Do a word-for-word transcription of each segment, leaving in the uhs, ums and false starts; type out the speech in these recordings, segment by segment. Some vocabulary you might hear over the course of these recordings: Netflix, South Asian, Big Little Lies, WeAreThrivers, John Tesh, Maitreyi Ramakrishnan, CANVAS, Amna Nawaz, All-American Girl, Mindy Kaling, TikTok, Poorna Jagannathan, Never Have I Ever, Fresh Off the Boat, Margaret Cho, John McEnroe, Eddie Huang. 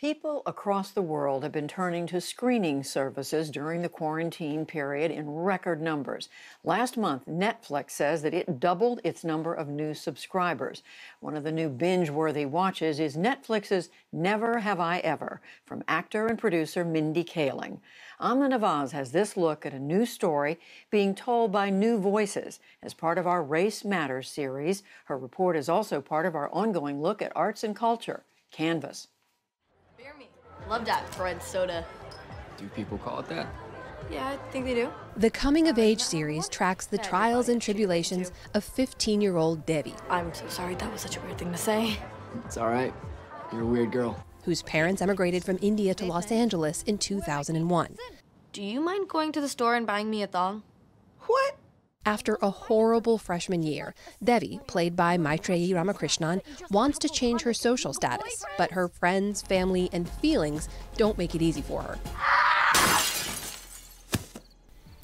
People across the world have been turning to screening services during the quarantine period in record numbers. Last month, Netflix says that it doubled its number of new subscribers. One of the new binge-worthy watches is Netflix's Never Have I Ever, from actor and producer Mindy Kaling. Amna Nawaz has this look at a new story being told by new voices as part of our Race Matters series. Her report is also part of our ongoing look at arts and culture, Canvas. Love that French soda. Do people call it that? Yeah, I think they do. The Coming of Age series tracks the trials and tribulations of fifteen-year-old Debbie. I'm so sorry, that was such a weird thing to say. It's all right. You're a weird girl. Whose parents emigrated from India to Los Angeles in two thousand one. Do you mind going to the store and buying me a thong? What? After a horrible freshman year, Devi, played by Maitreyi Ramakrishnan, wants to change her social status, but her friends, family, and feelings don't make it easy for her.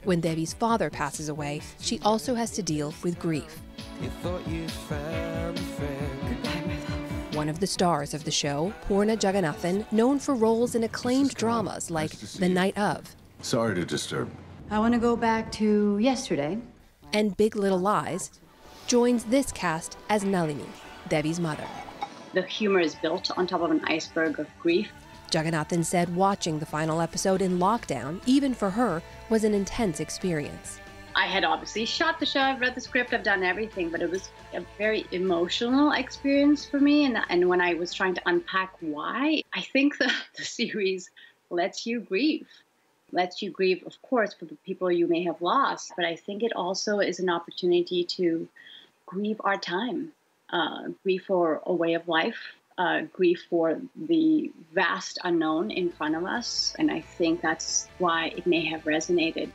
When Devi's father passes away, she also has to deal with grief. You thought you found a friend. Goodbye, my love. One of the stars of the show, Poorna Jagannathan, known for roles in acclaimed dramas like The Night Of. Sorry to disturb. I want to go back to yesterday. And Big Little Lies, joins this cast as Nalini, Debbie's mother. The humor is built on top of an iceberg of grief. Jagannathan said watching the final episode in lockdown, even for her, was an intense experience. I had obviously shot the show, I've read the script, I've done everything, but it was a very emotional experience for me. And, and when I was trying to unpack why, I think the, the series lets you grieve. Lets you grieve, of course, for the people you may have lost, but I think it also is an opportunity to grieve our time, uh, grieve for a way of life, uh, grieve for the vast unknown in front of us, and I think that's why it may have resonated.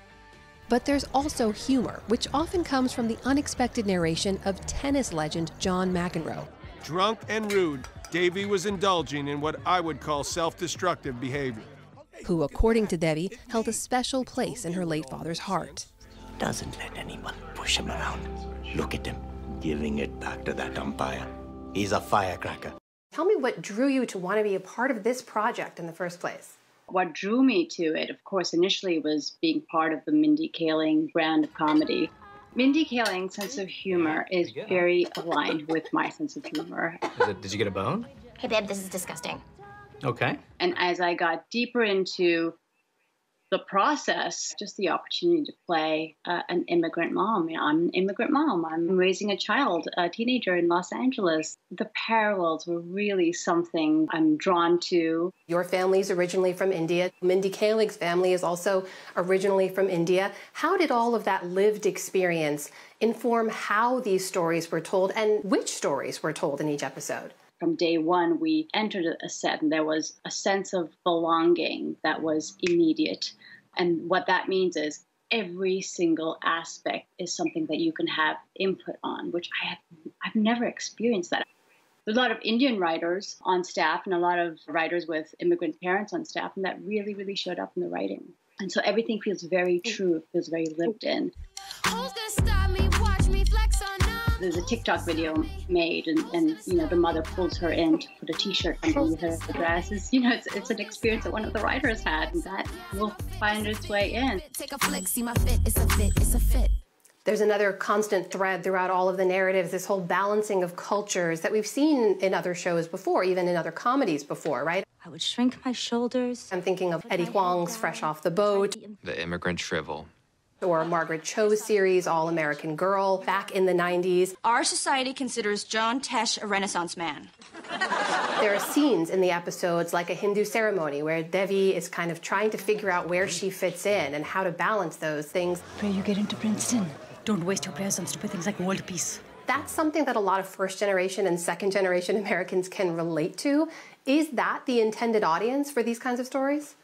But there's also humor, which often comes from the unexpected narration of tennis legend John McEnroe. Drunk and rude, Davey was indulging in what I would call self-destructive behavior. Who, according to Debbie, held a special place in her late father's heart. Doesn't let anyone push him around. Look at him, giving it back to that umpire. He's a firecracker. Tell me what drew you to want to be a part of this project in the first place. What drew me to it, of course, initially was being part of the Mindy Kaling brand of comedy. Mindy Kaling's sense of humor is very aligned with my sense of humor. Is it, did you get a bone? Hey, babe, this is disgusting. Okay. And as I got deeper into the process, just the opportunity to play uh, an immigrant mom. You know, I'm an immigrant mom. I'm raising a child, a teenager in Los Angeles. The parallels were really something I'm drawn to. Your family's originally from India. Mindy Kaling's family is also originally from India. How did all of that lived experience inform how these stories were told and which stories were told in each episode? From day one, we entered a set and there was a sense of belonging that was immediate. And what that means is every single aspect is something that you can have input on, which I have, I've never experienced that. There's a lot of Indian writers on staff and a lot of writers with immigrant parents on staff, and that really, really showed up in the writing. And so everything feels very true, it feels very lived in. Who's gonna stop me? Watch me flex on. There's a TikTok video made, and, and you know the mother pulls her in to put a T-shirt underneath her dress. It's, you know, it's, it's an experience that one of the writers had, and that will find its way in. Take a flick, see my fit. It's a fit. It's a fit. There's another constant thread throughout all of the narratives, this whole balancing of cultures that we've seen in other shows before, even in other comedies before, right? I would shrink my shoulders. I'm thinking of Eddie Huang's Fresh Off the Boat. The Immigrant Shrivel. Or Margaret Cho's series, All-American Girl, back in the nineties. Our society considers John Tesh a Renaissance man. There are scenes in the episodes like a Hindu ceremony where Devi is kind of trying to figure out where she fits in and how to balance those things. Pray you get into Princeton. Don't waste your prayers on stupid things like world peace. That's something that a lot of first-generation and second-generation Americans can relate to. Is that the intended audience for these kinds of stories?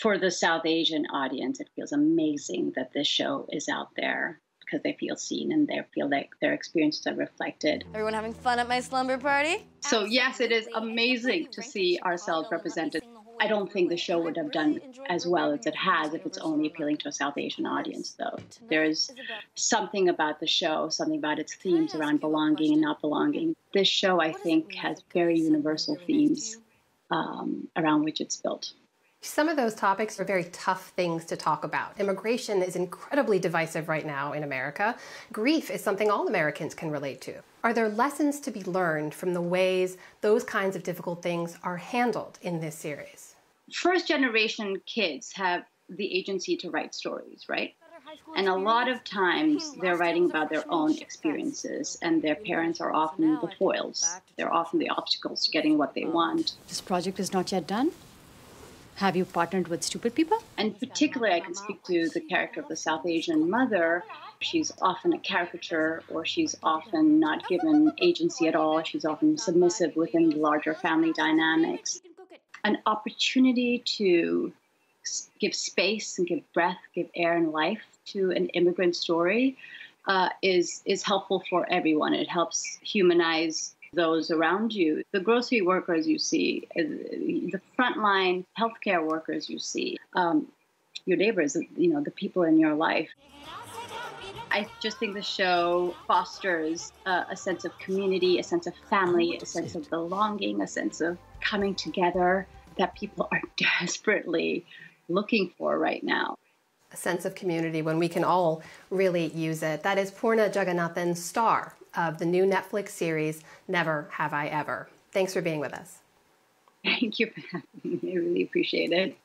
For the South Asian audience, it feels amazing that this show is out there because they feel seen and they feel like their experiences are reflected. Everyone having fun at my slumber party? So yes, it is amazing to see ourselves represented. I don't think the show would have done as well as it has if it's only appealing to a South Asian audience, though. There's something about the show, something about its themes around belonging and not belonging. This show, I think, has very universal themes. um, around which it's built. Some of those topics are very tough things to talk about. Immigration is incredibly divisive right now in America. Grief is something all Americans can relate to. Are there lessons to be learned from the ways those kinds of difficult things are handled in this series? First-generation kids have the agency to write stories, right? And a lot of times they're writing about their own experiences, and their parents are often the foils. They're often the obstacles to getting what they want. This project is not yet done. Have you partnered with stupid people? And particularly, I can speak to the character of the South Asian mother. She's often a caricature, or she's often not given agency at all. She's often submissive within the larger family dynamics. An opportunity to give space and give breath, give air and life to an immigrant story uh, is, is helpful for everyone. It helps humanize those around you. The grocery workers you see, the frontline healthcare workers you see, um, your neighbors, you know, the people in your life. I just think the show fosters uh, a sense of community, a sense of family, a sense of belonging, a sense of coming together that people are desperately looking for right now. A sense of community when we can all really use it. That is Poorna Jagannathan, star of the new Netflix series, Never Have I Ever. Thanks for being with us. Thank you for having me. I really appreciate it.